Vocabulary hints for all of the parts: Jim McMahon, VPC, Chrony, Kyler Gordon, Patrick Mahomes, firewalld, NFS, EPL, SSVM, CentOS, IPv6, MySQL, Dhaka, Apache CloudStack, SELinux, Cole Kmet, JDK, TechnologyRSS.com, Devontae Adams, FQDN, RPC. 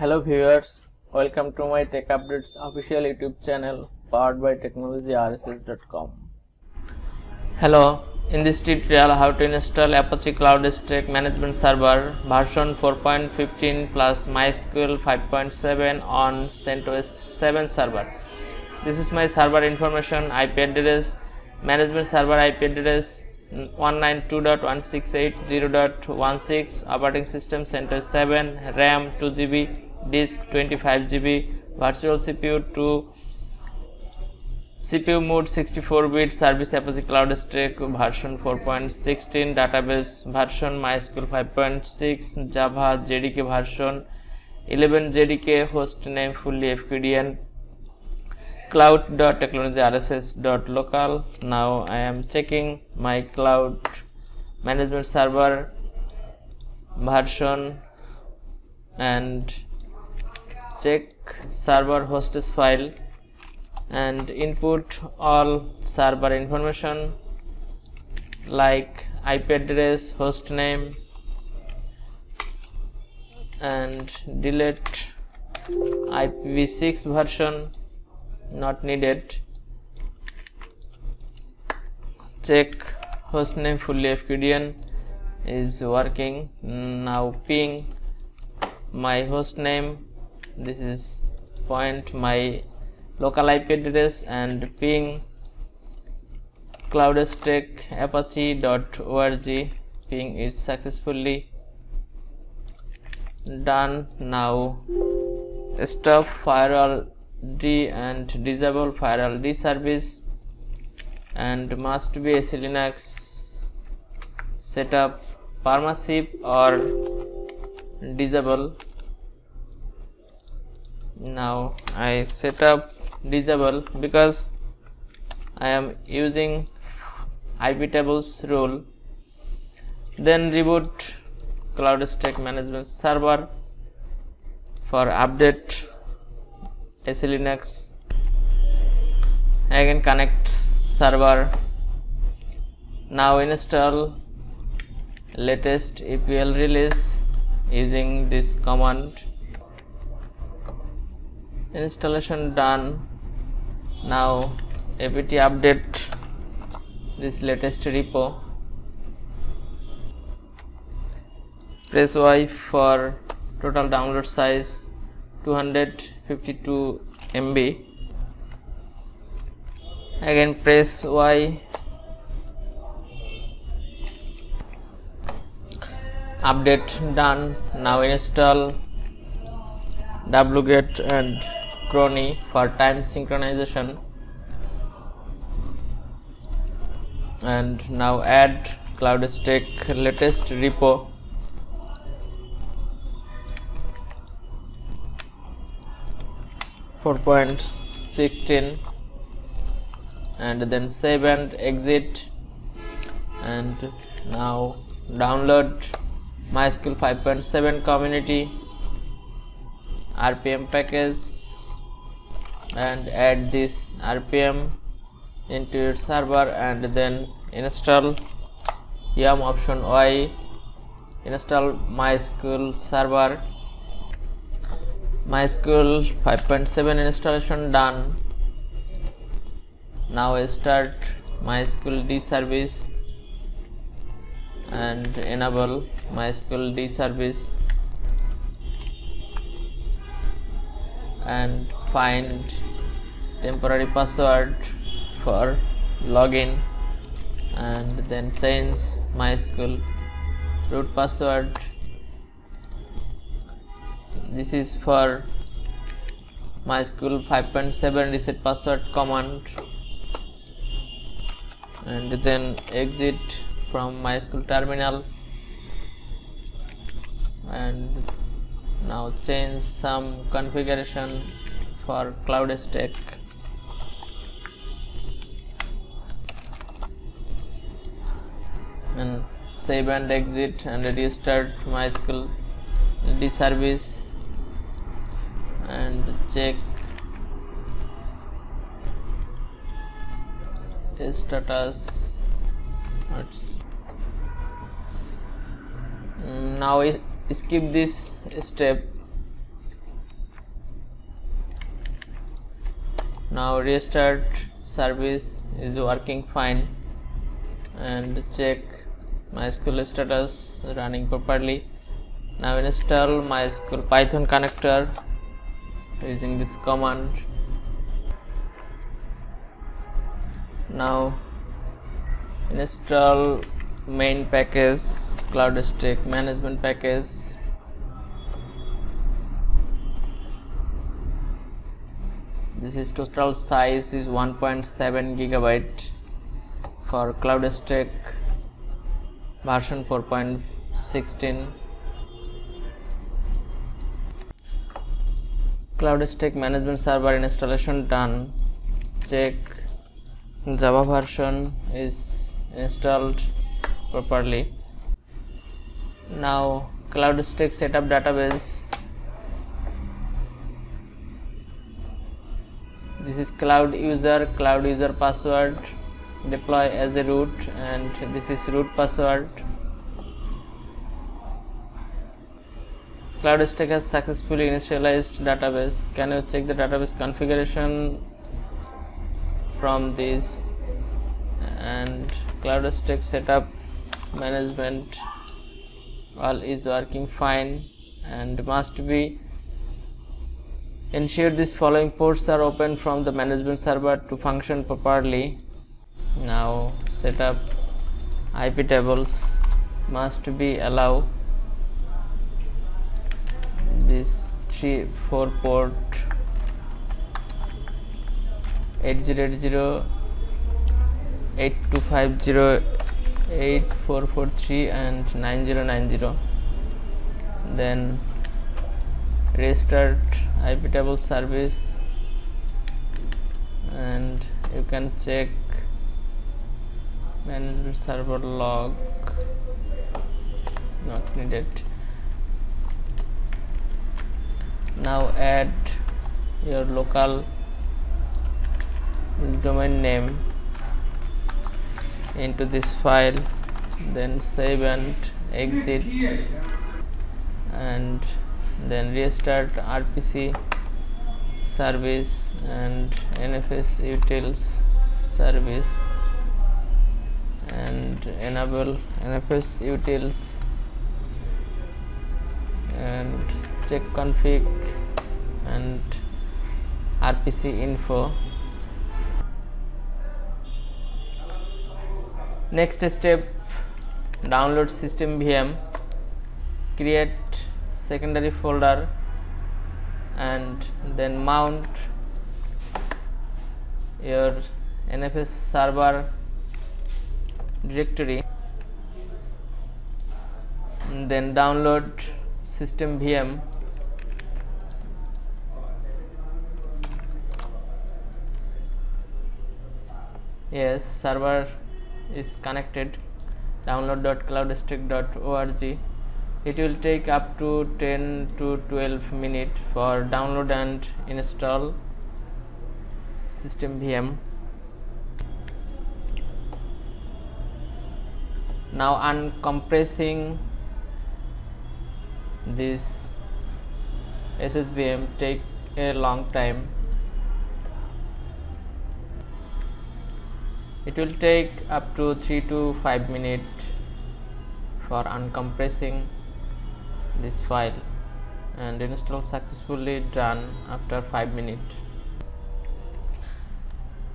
Hello viewers, welcome to my Tech Updates official YouTube channel powered by TechnologyRSS.com. Hello, in this tutorial how to install Apache CloudStack management server version 4.15 plus MySQL 5.7 on CentOS 7 server. This is my server information, IP address, management server IP address 192.168.0.16, operating system CentOS 7, RAM 2 GB, disk 25 GB, virtual CPU mode 64-bit, service Apache CloudStack version 4.16, database version MySQL 5.6, Java JDK version 11 JDK, host name fully FQDN, cloud.technologyrss.local. Now I am checking my cloud management server version and check server hostess file and input all server information like IP address, host name, and delete IPv6 version, not needed. Check hostname fully FQDN is working. Now ping my hostname, this is point my local IP address, and ping CloudStack apache.org. ping is successfully done. Now stop firewall D and disable firewall D service, and must be SELinux setup permissive or disable. Now I set up disable because I am using IP tables rule. Then reboot CloudStack management server for update SELinux. Again connect server. Now install latest EPL release using this command. Installation done. Now apt update this latest repo. Press Y for total download size 252 MB. Again press Y. Update done. Now install wget and Chrony for time synchronization, and now add CloudStack latest repo. .16 and then save and exit. And now download MySQL 5.7 community RPM package and add this RPM into your server, and then install yum option Y, install MySQL server. MySQL 5.7 installation done. Now I start MySQL D service and enable MySQL D service and find temporary password for login, and then change MySQL root password. This is for MySQL 5.7 reset password command, and then exit from MySQL terminal, and now change some configuration for CloudStack. And save and exit and restart MySQL D service. And check status. Now skip this step Now restart service is working fine, and check MySQL status running properly. Now install MySQL Python connector using this command. Now install main package CloudStack management package. This is total size is 1.7 gigabyte for CloudStack version 4.16. CloudStack management server installation done. Check Java version is installed properly. Now CloudStack setup database. This is cloud user password, deploy as a root, and this is root password. CloudStack has successfully initialized database. Can you check the database configuration from this? And CloudStack setup management all is working fine, and must be ensure these following ports are open from the management server to function properly. Now set up IP tables, must be allow this 3-4 port 8080 8250 8443 and 9090. Then restart IP table service, and you can check management server log, not needed. Now add your local domain name into this file, then save and exit, and then restart RPC service and NFS utils service, and enable NFS utils and check config and RPC info. Next step, download system VM, create secondary folder, and then mount your NFS server directory, and then download system VM, yes, server is connected, download.cloudstack.org. It will take up to 10 to 12 minutes for download and install system VM. Now uncompressing this SSVM take a long time. It will take up to 3 to 5 minutes for uncompressing this file, and install successfully done after 5 minutes.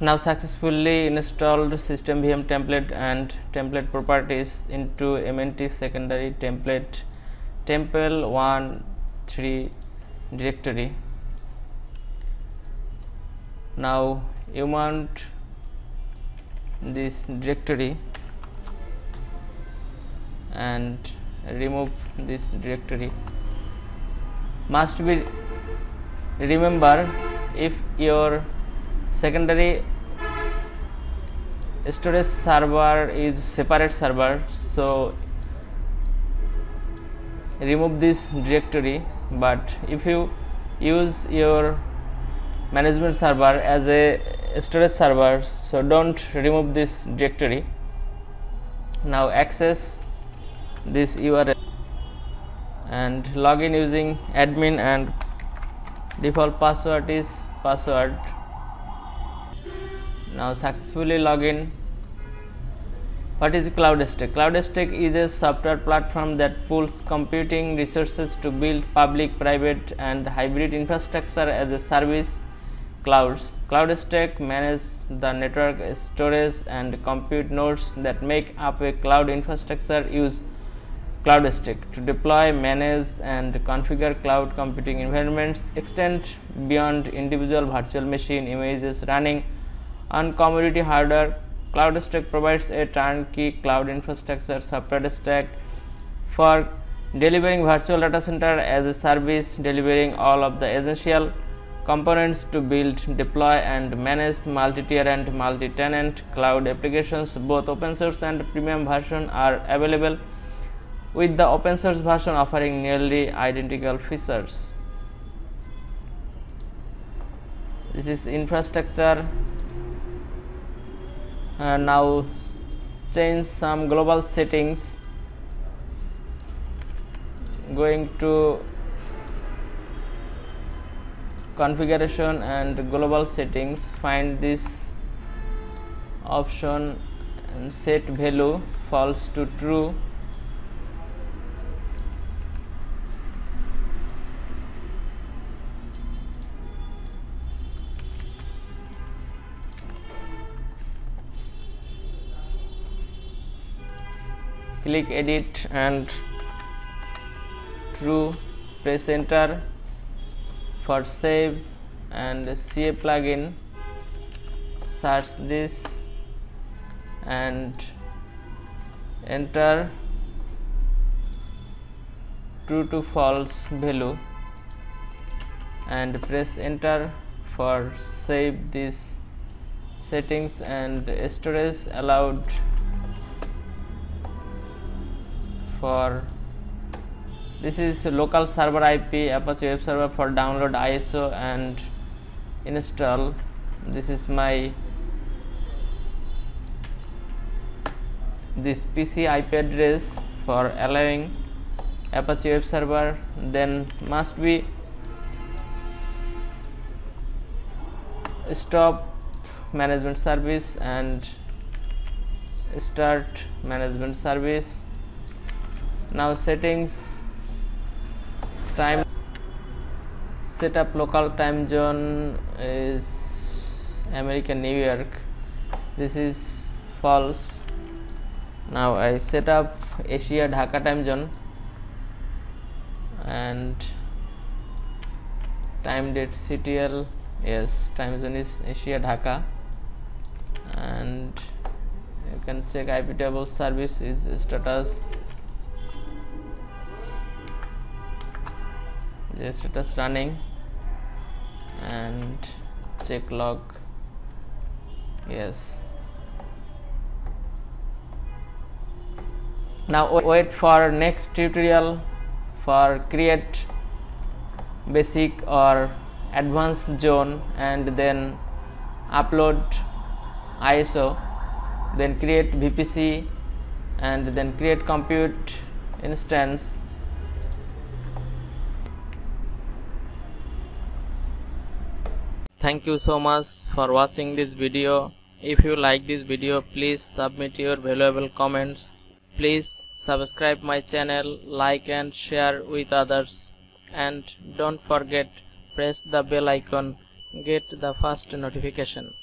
Now successfully installed system VM template and template properties into MNT secondary template temple13 directory. Now you want this directory and remove this directory. Must be remember, if your secondary storage server is separate server, so remove this directory, but if you use your management server as a storage server, so don't remove this directory. Now access this URL and login using admin, and default password is password, Now successfully log in. What is CloudStack? CloudStack is a software platform that pools computing resources to build public, private, and hybrid infrastructure as a service clouds. CloudStack manages the network, storage, and compute nodes that make up a cloud infrastructure. Use CloudStack to deploy, manage, and configure cloud computing environments. Extend beyond individual virtual machine images running on commodity hardware. CloudStack provides a turnkey cloud infrastructure software stack for delivering virtual data center as a service, delivering all of the essential components to build, deploy, and manage multi-tier and multi-tenant cloud applications. Both open source and premium version are available, with the open source version offering nearly identical features. This is infrastructure. Now change some global settings, going to configuration and global settings, find this option and set value false to true. Click edit and true, press enter for save and CA plugin, search this and enter true to false value and press enter for save this settings and storage allowed for this is local server IP, Apache web server for download, ISO and install. This is my this PC IP address for allowing Apache web server, then must be stop management service and start management service. Now settings, time, setup local time zone is American New York. This is false. Now I set up Asia Dhaka time zone and time date CTL. Yes, time zone is Asia Dhaka, and you can check IP table service is status. The status running and check log. Yes. Now wait for next tutorial for create basic or advanced zone and then upload ISO, then create VPC and then create compute instance. Thank you so much for watching this video. If you like this video, please submit your valuable comments. Please subscribe my channel, like and share with others. And don't forget, press the bell icon, get the first notification.